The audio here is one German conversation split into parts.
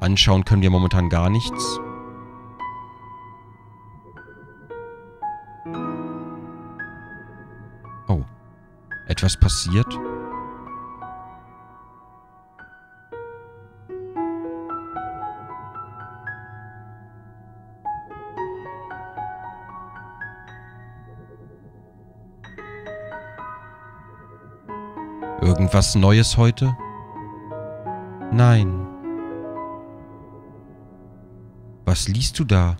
Anschauen können wir momentan gar nichts. Oh. Etwas passiert? Irgendwas Neues heute? Nein. Was liest du da?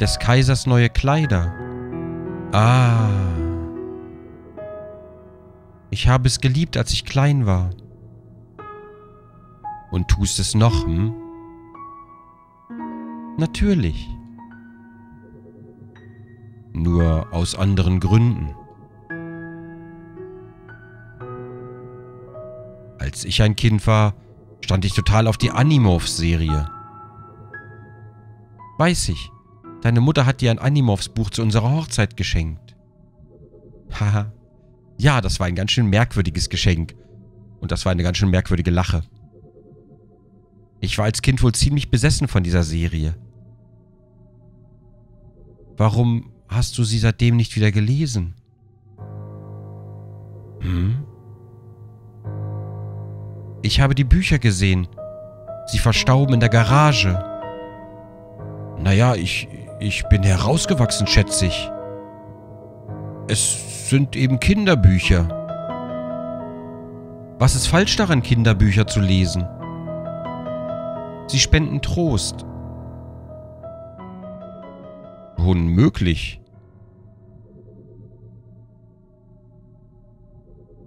Des Kaisers neue Kleider. Ah. Ich habe es geliebt, als ich klein war. Und tust es noch, hm? Natürlich. Nur aus anderen Gründen. Als ich ein Kind war, stand ich total auf die Animorphs-Serie. Weiß ich. Deine Mutter hat dir ein Animorphs-Buch zu unserer Hochzeit geschenkt. Haha. Ja, das war ein ganz schön merkwürdiges Geschenk. Und das war eine ganz schön merkwürdige Lache. Ich war als Kind wohl ziemlich besessen von dieser Serie. Warum hast du sie seitdem nicht wieder gelesen? Hm? Ich habe die Bücher gesehen. Sie verstauben in der Garage. Naja, ich bin herausgewachsen, schätze ich. Es sind eben Kinderbücher. Was ist falsch daran, Kinderbücher zu lesen? Sie spenden Trost. Unmöglich.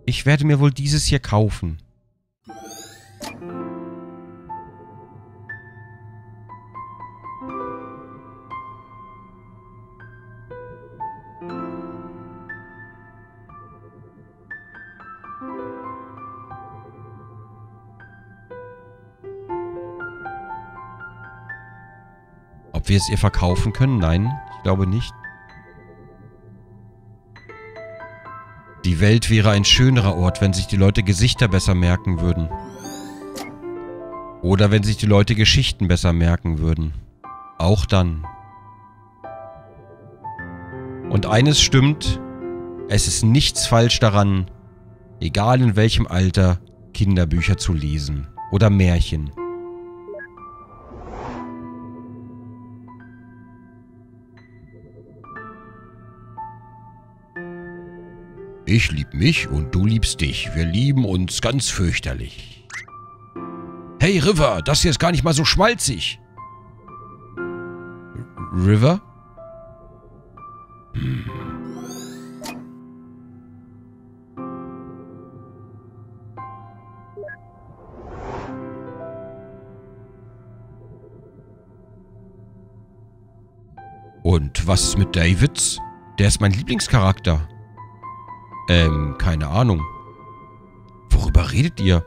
Ich werde mir wohl dieses hier kaufen. Wir es ihr verkaufen können? Nein, ich glaube nicht. Die Welt wäre ein schönerer Ort, wenn sich die Leute Gesichter besser merken würden. Oder wenn sich die Leute Geschichten besser merken würden. Auch dann. Und eines stimmt, es ist nichts falsch daran, egal in welchem Alter, Kinderbücher zu lesen. Oder Märchen. Ich lieb mich und du liebst dich. Wir lieben uns ganz fürchterlich. Hey River, das hier ist gar nicht mal so schmalzig. River? Hm. Und was ist mit Davids? Der ist mein Lieblingscharakter. Keine Ahnung. Worüber redet ihr?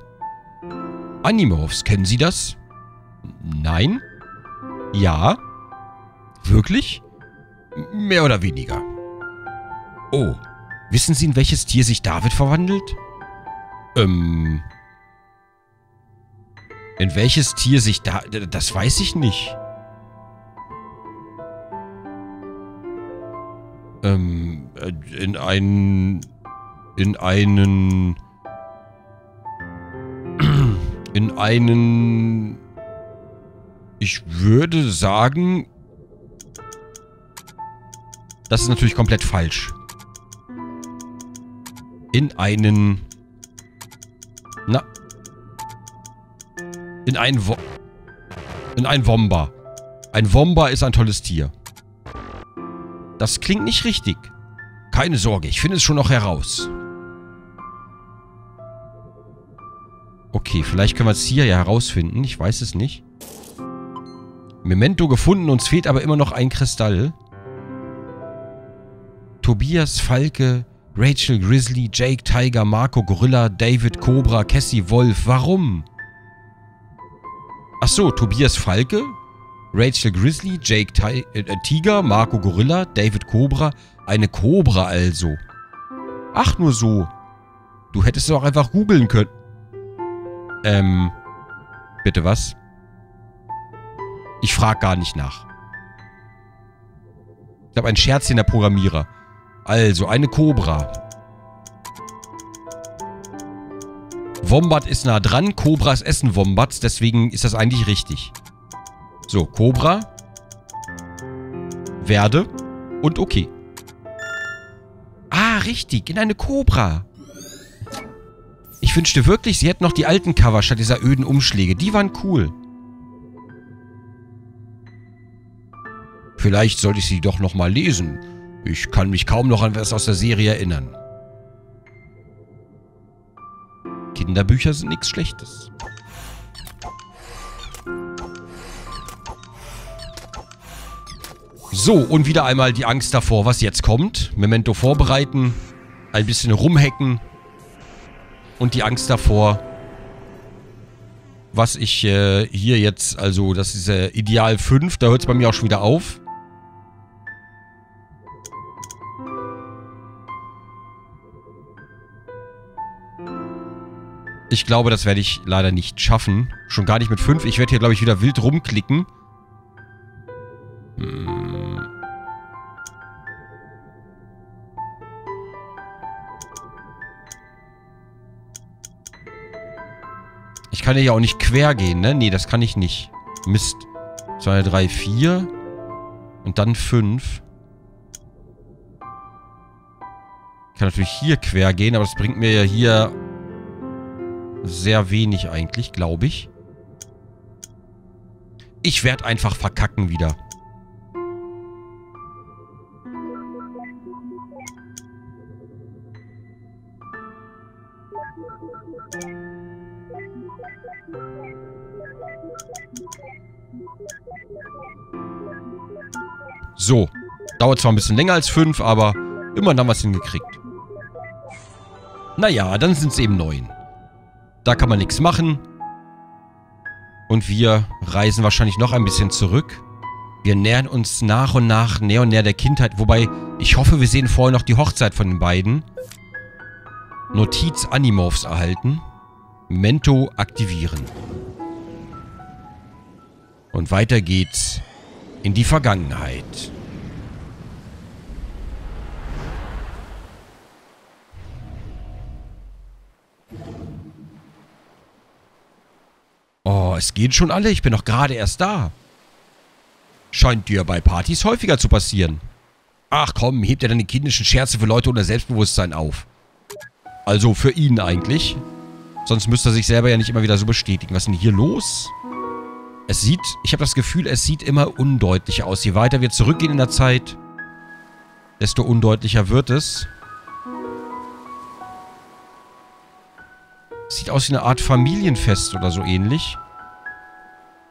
Animorphs, kennen Sie das? Nein? Ja? Wirklich? Mehr oder weniger. Oh, wissen Sie, in welches Tier sich David verwandelt? In welches Tier sich David... Das weiß ich nicht. In einen, ich würde sagen, das ist natürlich komplett falsch. In einen Womba. Ein Womba ist ein tolles Tier. Das klingt nicht richtig. Keine Sorge, ich finde es schon noch heraus. Okay, vielleicht können wir es hier ja herausfinden. Ich weiß es nicht. Memento gefunden, uns fehlt aber immer noch ein Kristall. Tobias, Falke, Rachel, Grizzly, Jake, Tiger, Marco, Gorilla, David, Cobra, Cassie, Wolf. Warum? Achso, Tobias, Falke, Rachel, Grizzly, Jake, Tiger, Marco, Gorilla, David, Cobra. Eine Cobra also. Ach, nur so. Du hättest es auch einfach googeln können. Bitte was? Ich frag gar nicht nach. Ich habe einen Scherz in der Programmierer. Also, eine Cobra. Wombat ist nah dran. Cobras essen Wombats. Deswegen ist das eigentlich richtig. So, Cobra. Werde. Und okay. Ah, richtig. In eine Cobra. Ich wünschte wirklich, sie hätten noch die alten Cover statt dieser öden Umschläge. Die waren cool. Vielleicht sollte ich sie doch nochmal lesen. Ich kann mich kaum noch an was aus der Serie erinnern. Kinderbücher sind nichts Schlechtes. So, und wieder einmal die Angst davor, was jetzt kommt. Memento vorbereiten, ein bisschen rumhacken und die Angst davor, was ich hier jetzt, also das ist Ideal 5, da hört es bei mir auch schon wieder auf. Ich glaube, das werde ich leider nicht schaffen. Schon gar nicht mit 5. Ich werde hier, glaube ich, wieder wild rumklicken. Hm. Ich kann ja auch nicht quer gehen, ne? Nee, das kann ich nicht. Mist. 2, 3, 4. Und dann 5. Ich kann natürlich hier quer gehen, aber das bringt mir ja hier... sehr wenig eigentlich, glaube ich. Ich werde einfach verkacken wieder. So. Dauert zwar ein bisschen länger als 5, aber immerhin haben wir es hingekriegt. Naja, dann sind es eben 9. Da kann man nichts machen. Und wir reisen wahrscheinlich noch ein bisschen zurück. Wir nähern uns nach und nach näher und näher der Kindheit. Wobei, ich hoffe, wir sehen vorher noch die Hochzeit von den beiden. Notiz Animorphs erhalten. Memento aktivieren. Und weiter geht's in die Vergangenheit. Oh, es gehen schon alle. Ich bin doch gerade erst da. Scheint dir bei Partys häufiger zu passieren. Ach komm, hebt ja deine kindischen Scherze für Leute ohne Selbstbewusstsein auf. Also für ihn eigentlich. Sonst müsste er sich selber ja nicht immer wieder so bestätigen. Was ist denn hier los? Es sieht, ich habe das Gefühl, es sieht immer undeutlicher aus. Je weiter wir zurückgehen in der Zeit, desto undeutlicher wird es. Sieht aus wie eine Art Familienfest oder so ähnlich.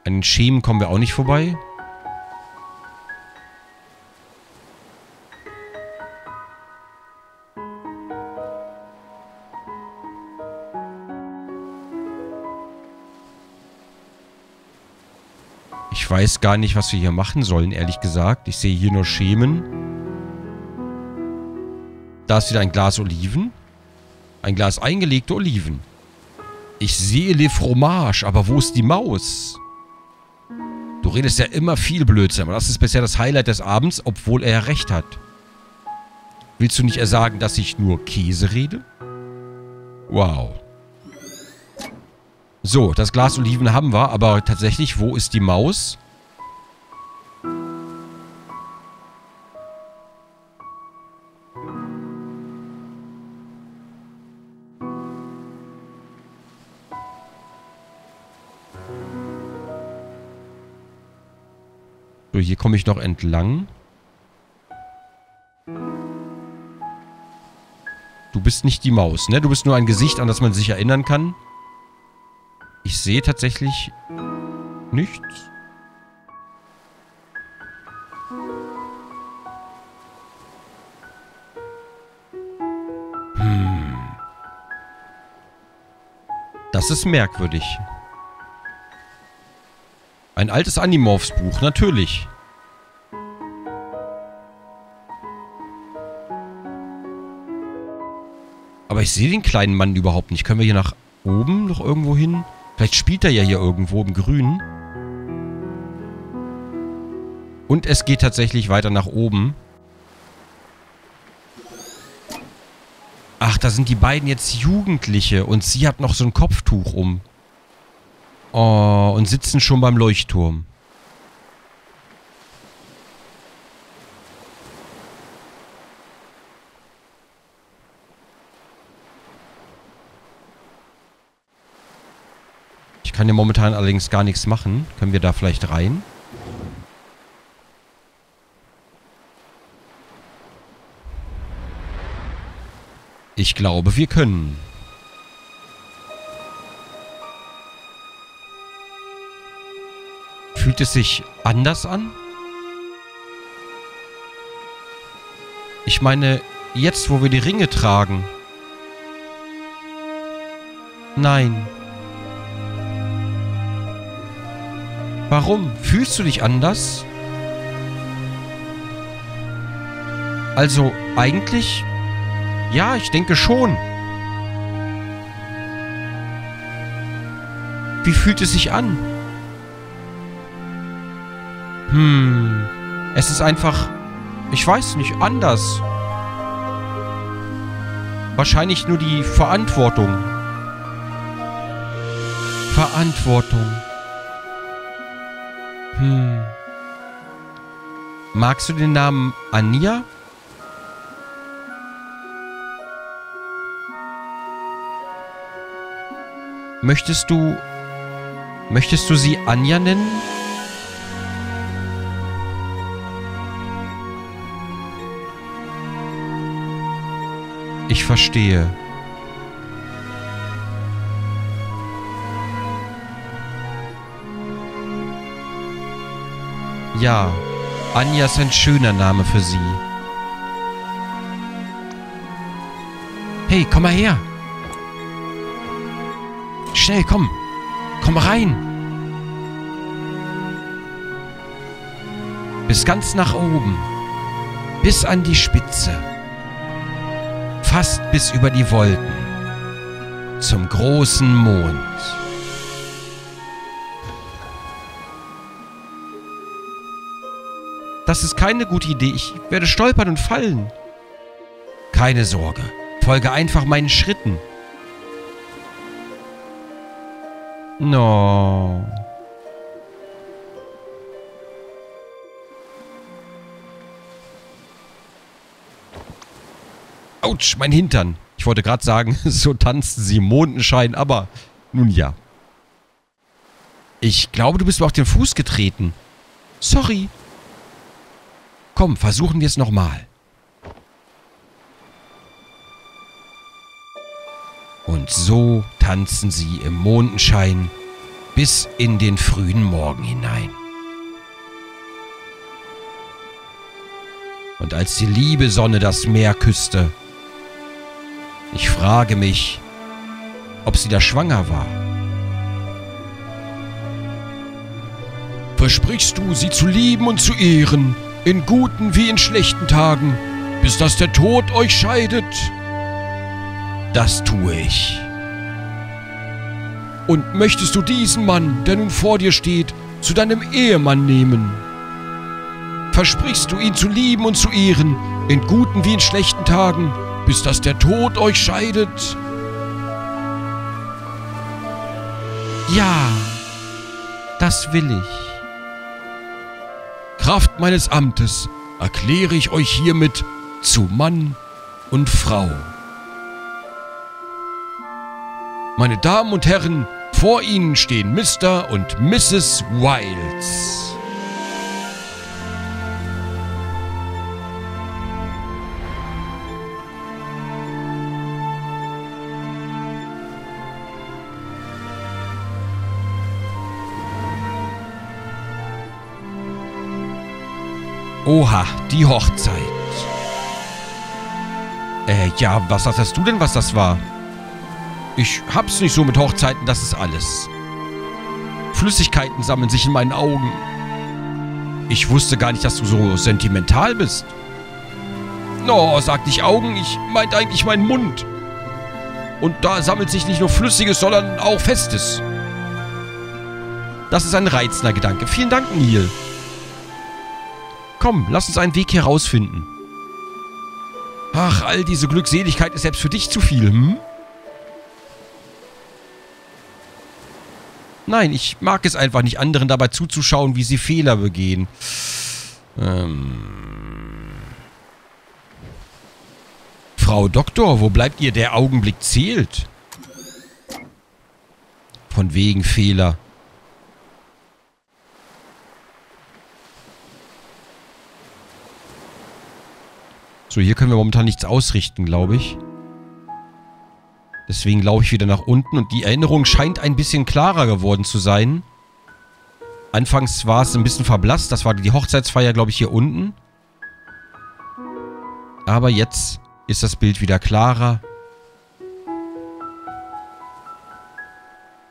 An den Schemen kommen wir auch nicht vorbei. Ich weiß gar nicht, was wir hier machen sollen, ehrlich gesagt. Ich sehe hier nur Schemen. Da ist wieder ein Glas Oliven. Ein Glas eingelegte Oliven. Ich sehe Le Fromage, aber wo ist die Maus? Du redest ja immer viel Blödsinn, aber das ist bisher das Highlight des Abends, obwohl er ja recht hat. Willst du nicht eher sagen, dass ich nur Käse rede? Wow. So, das Glas Oliven haben wir, aber tatsächlich, wo ist die Maus? So, hier komme ich noch entlang. Du bist nicht die Maus, ne? Du bist nur ein Gesicht, an das man sich erinnern kann. Ich sehe tatsächlich nichts. Hm. Das ist merkwürdig. Ein altes Animorphs-Buch, natürlich. Aber Aber ich sehe den kleinen Mann überhaupt nicht. Können wir hier nach oben noch irgendwo hin? Vielleicht spielt er ja hier irgendwo im Grünen. Und es geht tatsächlich weiter nach oben. Ach, da sind die beiden jetzt Jugendliche. Und sie hat noch so ein Kopftuch um. Oh, und sitzen schon beim Leuchtturm. Ich kann ja momentan allerdings gar nichts machen. Können wir da vielleicht rein? Ich glaube, wir können. Fühlt es sich anders an? Ich meine, jetzt, wo wir die Ringe tragen. Nein. Warum? Fühlst du dich anders? Also, eigentlich... Ja, ich denke schon. Wie fühlt es sich an? Es ist einfach... Ich weiß nicht, anders. Wahrscheinlich nur die Verantwortung. Magst du den Namen Anja? Möchtest du sie Anja nennen? Ich verstehe. Ja, Anja ist ein schöner Name für sie. Hey, komm mal her. Schnell, komm. Komm rein. Bis ganz nach oben. Bis an die Spitze. Fast bis über die Wolken. Zum großen Mond. Das ist keine gute Idee. Ich werde stolpern und fallen. Keine Sorge. Folge einfach meinen Schritten. No. Autsch, mein Hintern. Ich wollte gerade sagen, so tanzen sie im Mondenschein, aber nun ja. Ich glaube, du bist mir auf den Fuß getreten. Sorry. Komm, versuchen wir es nochmal. Und so tanzen sie im Mondenschein bis in den frühen Morgen hinein. Und als die liebe Sonne das Meer küsste, ich frage mich, ob sie da schwanger war. Versprichst du, sie zu lieben und zu ehren, in guten wie in schlechten Tagen, bis dass der Tod euch scheidet? Das tue ich. Und möchtest du diesen Mann, der nun vor dir steht, zu deinem Ehemann nehmen? Versprichst du, ihn zu lieben und zu ehren, in guten wie in schlechten Tagen, bis dass der Tod euch scheidet? Ja, das will ich. Kraft meines Amtes erkläre ich euch hiermit zu Mann und Frau. Meine Damen und Herren, vor Ihnen stehen Mr. und Mrs. Wiles. Oha, die Hochzeit. Ja, was sagst du denn, was das war? Ich hab's nicht so mit Hochzeiten, das ist alles. Flüssigkeiten sammeln sich in meinen Augen. Ich wusste gar nicht, dass du so sentimental bist. No, sag nicht Augen, ich meinte eigentlich meinen Mund. Und da sammelt sich nicht nur Flüssiges, sondern auch Festes. Das ist ein reizender Gedanke. Vielen Dank, Neil. Komm, lass uns einen Weg herausfinden. Ach, all diese Glückseligkeit ist selbst für dich zu viel, hm? Nein, ich mag es einfach nicht, anderen dabei zuzuschauen, wie sie Fehler begehen. Frau Doktor, wo bleibt ihr? Der Augenblick zählt. Von wegen Fehler. So, hier können wir momentan nichts ausrichten, glaube ich. Deswegen laufe ich wieder nach unten und die Erinnerung scheint ein bisschen klarer geworden zu sein. Anfangs war es ein bisschen verblasst. Das war die Hochzeitsfeier, glaube ich, hier unten. Aber jetzt ist das Bild wieder klarer.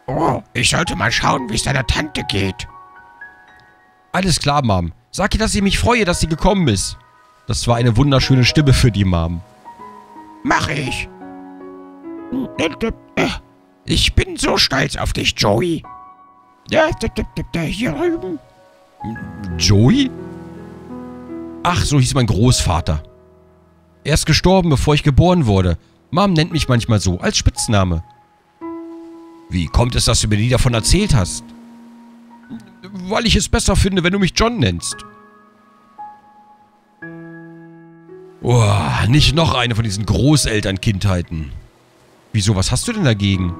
Oh, ich sollte mal schauen, wie es deiner Tante geht. Alles klar, Mom. Sag ihr, dass ich mich freue, dass sie gekommen ist. Das war eine wunderschöne Stimme für die Mom. Mach ich. Ich bin so stolz auf dich, Joey. Hier drüben. Joey? Ach, so hieß mein Großvater. Er ist gestorben, bevor ich geboren wurde. Mom nennt mich manchmal so, als Spitzname. Wie kommt es, dass du mir nie davon erzählt hast? Weil ich es besser finde, wenn du mich John nennst. Oh, nicht noch eine von diesen Großelternkindheiten. Wieso, was hast du denn dagegen?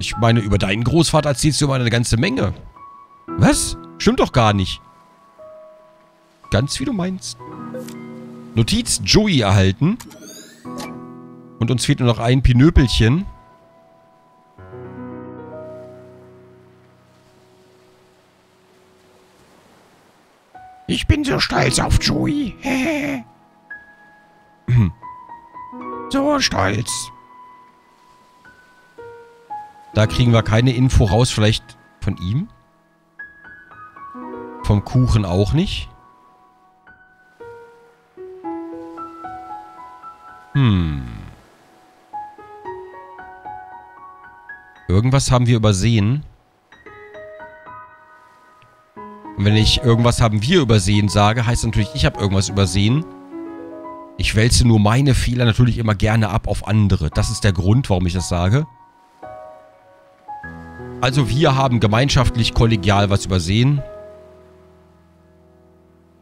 Ich meine, über deinen Großvater erzählst du immer eine ganze Menge. Was? Stimmt doch gar nicht. Ganz wie du meinst. Notiz Joey erhalten. Und uns fehlt nur noch ein Pinöpelchen. Ich bin so stolz auf Joey. So stolz. Da kriegen wir keine Info raus, vielleicht von ihm? Vom Kuchen auch nicht? Irgendwas haben wir übersehen. Und wenn ich irgendwas haben wir übersehen sage, heißt natürlich, ich habe irgendwas übersehen. Ich wälze nur meine Fehler natürlich immer gerne ab auf andere. Das ist der Grund, warum ich das sage. Also wir haben gemeinschaftlich, kollegial was übersehen.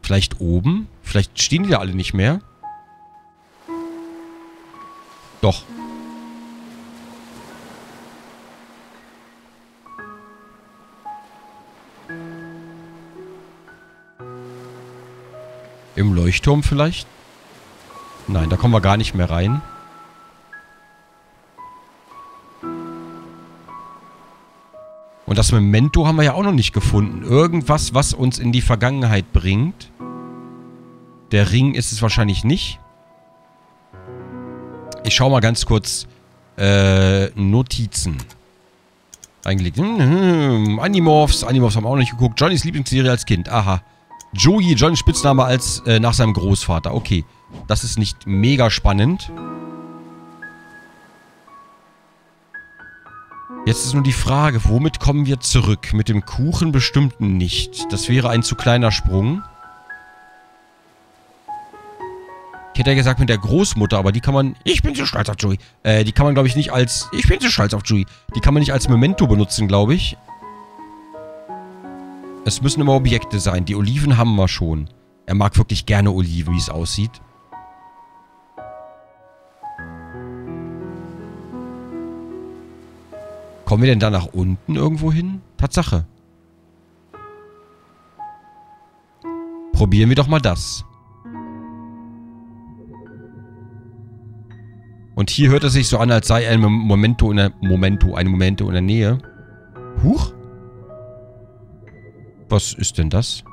Vielleicht oben? Vielleicht stehen die da alle nicht mehr? Doch. Im Leuchtturm vielleicht? Nein, da kommen wir gar nicht mehr rein. Und das Memento haben wir ja auch noch nicht gefunden. Irgendwas, was uns in die Vergangenheit bringt. Der Ring ist es wahrscheinlich nicht. Ich schau mal ganz kurz. Notizen. Eingelegt. Animorphs. Animorphs haben wir auch noch nicht geguckt. Johnnys Lieblingsserie als Kind. Aha. Joey, Johnnys Spitzname als nach seinem Großvater. Okay. Das ist nicht mega spannend. Jetzt ist nur die Frage, womit kommen wir zurück? Mit dem Kuchen bestimmt nicht. Das wäre ein zu kleiner Sprung. Ich hätte ja gesagt mit der Großmutter, aber die kann man... Ich bin so stolz auf Joey. Die kann man, glaube ich, nicht als... Ich bin so stolz auf Joey. Die kann man nicht als Memento benutzen, glaube ich. Es müssen immer Objekte sein. Die Oliven haben wir schon. Er mag wirklich gerne Oliven, wie es aussieht. Kommen wir denn da nach unten irgendwo hin? Tatsache. Probieren wir doch mal das. Und hier hört es sich so an, als sei ein Memento in der... Nähe. Huch? Was ist denn das?